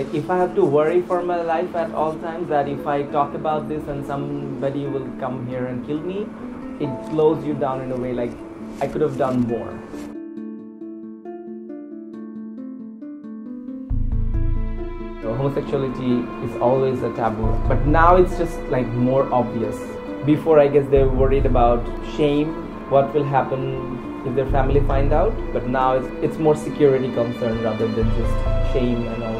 Like if I have to worry for my life at all times, that if I talk about this and somebody will come here and kill me, it slows you down in a way. Like I could have done more. Homosexuality is always a taboo, but now it's just like more obvious. Before, I guess they were worried about shame, what will happen if their family find out, but now it's more security concern rather than just shame and all.